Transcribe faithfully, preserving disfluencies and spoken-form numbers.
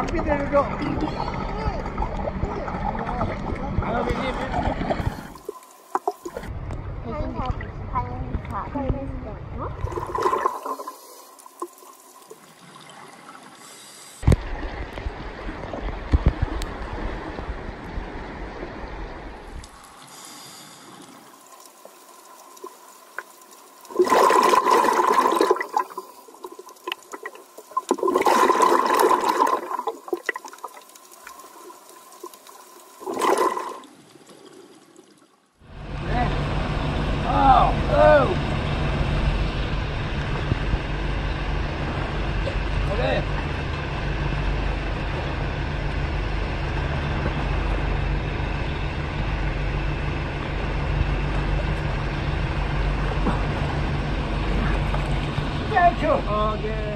Up with it, go. Hello, baby. Oh, yeah.